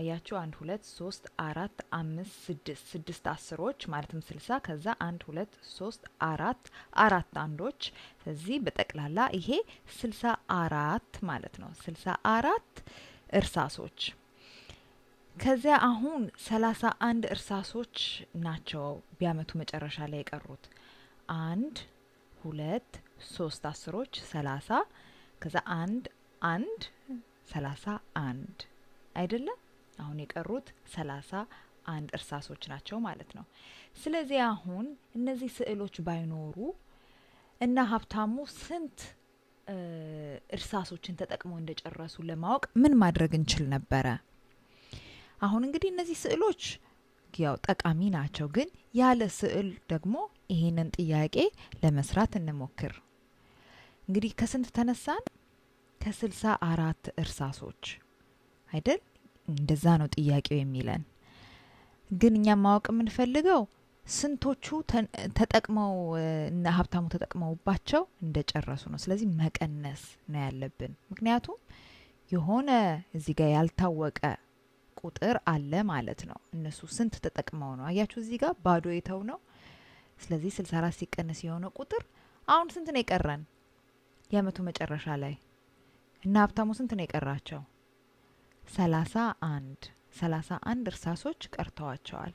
አያችሁ 1 2 3 4 5 6 6 አስሮች ማለትም 60 ከዛ 1 2 3 4 4 አንዶች ስለዚህ በጠቅላላ ይሄ 64 ማለት ነው 64 እርሳሶች ከዛ አሁን 31 እርሳሶች ናቸው በአመቱ መጨረሻ ላይ የቀሩት 1 2 3 አስሮች 30 ከዛ 1 1 31 አይደለ አሁን የቀሩት 31 እርሳሶች ናቸው ማለት ነው። ስለዚህ አሁን እነዚህ ስዕሎች ባይኖሩ እና ሀፍታሙ ስንት እርሳሶችን ተጠቅመው እንደጨረሱ ለማወቅ ምን ማድረግ እንችል ነበር? አሁን እንግዲህ እነዚህ ስዕሎች ያው ጠቃሚ ናቸው ግን ያለ ስዕል ደግሞ ይሄንን ጥያቄ ለመስራት እንሞክር። እንግዲህ ከስንት ተነሳን? ከ64 እርሳሶች አይደል? እንደዛ ነው ጥያቄው የሚለን ግን እኛ ማወቅ የምንፈልገው ስንቶቹ ተጠቅመው እና ሀፍታሙ ተጠቅመውባቸው እንደጨረሱ ነው ስለዚህ መቀነስ ነው ያለብን ምክንያቱም የሆነ እዚህ ጋር ያልታወቀ ቁጥር አለ ማለት ነው እነሱ ስንት ተጠቅመው ነው አያችሁ እዚህ ጋር ባዶ የተው ነው ስለዚህ 64 ሲቀነስ የሆነ ቁጥር አሁን ስንት ነው የቀረን የአመቱ መጨረሻ ላይ እና ሀፍታሙ ስንት ነው የቀራቸው 31 እርሳሶች ቀርተዋቸዋል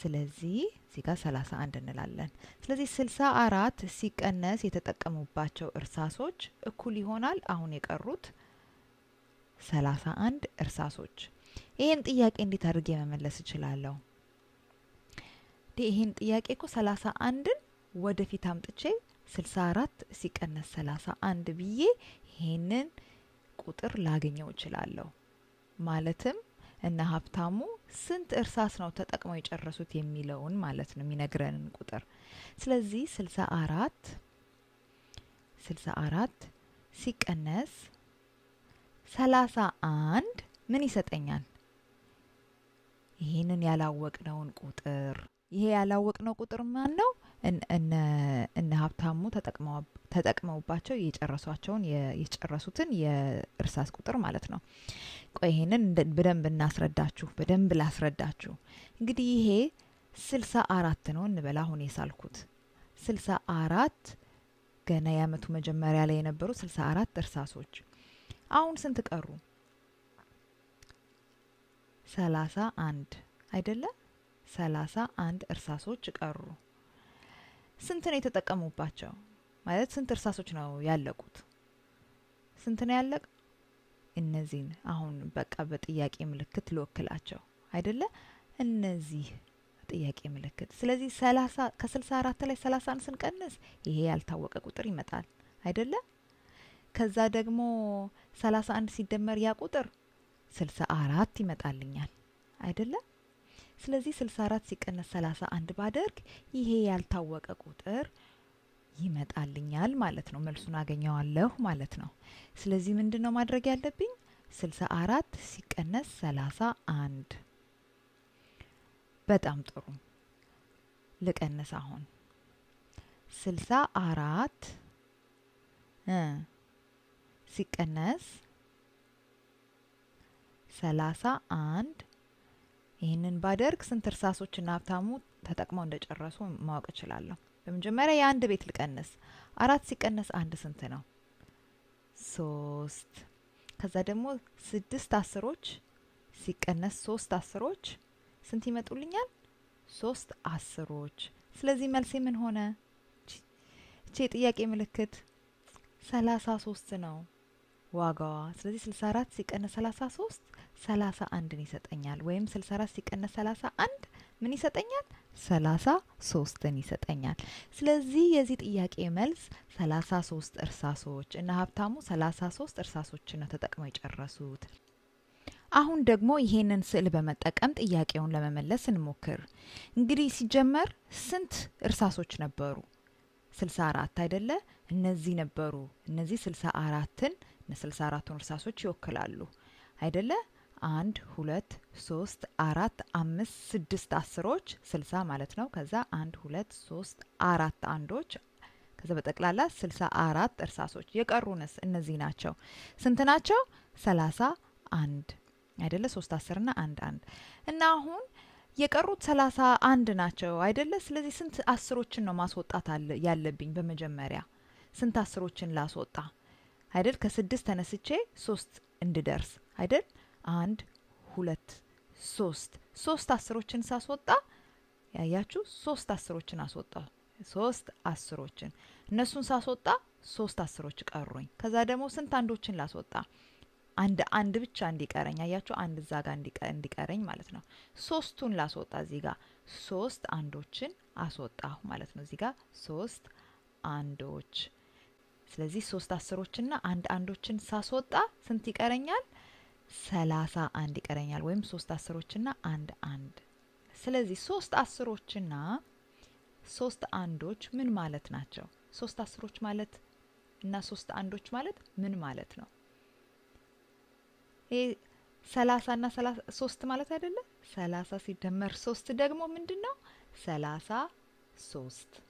ስለዚህ እዚህ ጋር 31 እንላለን ስለዚህ 64 ሲቀነስ የተጠቀሙባቸው እርሳሶች እኩል ይሆናል አሁን የቀሩት 31 እርሳሶች ይሄን ጥያቄ እንዴት አድርጌ መመለስ እችላለሁ ይሄን ጥያቄኮ 31ን ወደፊት አምጥቼ 64 ሲቀነስ 31 ብዬ ይሄንን ቁጥር ላገኘው ይችላልው ማለትም እና ሀፍታሙ ስንት እርሳስ ነው ተጠቅመው የጨረሱት የሚለውን ማለት ነው የሚነግረን ቁጥር ስለዚህ 64 ሲቀነስ 31 ምን ይሰጠኛል ይሄንን ያላወቅነውን ቁጥር ይሄ ያላወቅነው ቁጥር ማን ነው እነ ሀፍታሙ ተጠቅመውባቸው የጨረሱትን የእርሳስ ቁጥር ማለት ነው ቆይ ይሄንን በደንብ እናስረዳችሁ በደንብ ላስረዳችሁ እንግዲህ ይሄ 64 ነው እንበላ ሆነ የሳልኩት 64 ገና ያመቱ መጀመሪያ ላይ የነበሩ 64 እርሳሶች አሁን ስንት ቀሩ 31 አይደለ 31 እርሳሶች ቀሩ ስንት ነው የተጠቀሙባቸው ማለት ስንት እርሳሶች ነው ያለቁት ስንት ነው ያለቀ እነዚህን አሁን በቃ በጥያቄ ምልክት ልወክላቸው አይደለ እነዚህ ጥያቄ ምልክት ስለዚህ 30 ከ64 ላይ 30 ስንቀንስ ይሄ ያልታወቀ ቁጥር ይመጣል አይደለ ከዛ ደግሞ 31 ሲደመር ያ ቁጥር 64 ይመጣልኛል አይደለ ስለዚህ 64 ሲቀነስ 31 ባደርግ ይሄ ያልታወቀ ቁጥር ይመጣልኛል ማለት ነው መልሱን አገኘዋለሁ ማለት ነው ስለዚህ ምንድነው ማድረግ ያለብኝ 64 ሲቀነስ 31 በጣም ጥሩ ልቀነስ አሁን 64 ሲቀነስ 31 ይሄንን ባደርግ ስንት እርሳሶች እና ሀፍታሙ ተጠቅመው እንደጨረሱ ማወቅ እችላለሁ በመጀመሪያ የአንድ ቤት ልቀንስ 4 ሲቀነስ 1 ስንት ነው 3 ከዛ ደግሞ 6 አስሮች ሲቀነስ 3 አስሮች ስንት ይመጡልኛል 3 አስሮች ስለዚህ መልሴ ምን ሆነ እቺ ጥያቄ ምልክት 33 ነው ዋጋዋ ስለዚህ 64 ሲቀነስ 33 31 ይሰጠኛል ወይም 64 ሲቀነስ 31 ምን ይሰጠኛል 33 ይሰጠኛል ስለዚህ የዚህ ጥያቄ መልስ 33 እርሳሶች እና ሀፍታሙ 33 እርሳሶችን ተጠቅመው የጨረሱት አሁን ደግሞ ይሄንን ስዕል በመጠቀም ጥያቄውን ለመመለስ እንሞክር እንግዲህ ሲጀመር ስንት እርሳሶች ነበሩ 64 አይደለ እነዚህ ነበሩ እነዚህ 64ን ነ64ቱን እርሳሶች ይወክላሉ አይደለ 1 2 3 4 5 6 10ዎች 60 ማለት ነው ከዛ 1 2 3 4 አንዶች ከዛ በጠቅላላ 64 እርሳሶች የቀሩንስ እነዚህ ናቸው ስንት ናቸው 31 አይደለ 3 10 እና 1 1 እና አሁን የቀሩት 31 ናቸው አይደለ ስለዚህ ስንት 10ዎችን ነው ማስወጣት ያለብኝ በመጀመሪያ ስንት 10ዎችን ላስወጣ አይደል ከ6 ተነስቼ 3 እንድደርስ አይደል 1 2 3 3 10ዎችን ሳስወጣ ያያችሁ 3 10ዎችን አስወጣ 3 10ዎችን እነሱን ሳስወጣ 3 10ዎች ቀሩኝ ከዛ ደግሞ ስንት አንዶችን ላስወጣ አንድ ብቻ እንዲቀረኝ ያያችሁ አንድ ዛጋ እንዲቀረኝ ማለት ነው ሶስቱን ላስወጣ እዚህ ጋር 3 አንዶችን አስወጣሁ ማለት ነው እዚህ ጋር 3 አንዶች ስለዚህ 3 10ዎችና አንድ አንዶችን ሳስወጣ ስንት ይቀረኛል 31 ይቀረኛል ወይም 3 10ዎችና አንድ አንድ ስለዚህ 3 10ዎችና 3 አንዶች ምን ማለት ናቸው 3 10ዎች ማለት እና 3 አንዶች ማለት ምን ማለት ነው ይሄ 30 እና 33 ማለት አይደለ 30 ሲደመር 3 ደግሞ ምንድነው 33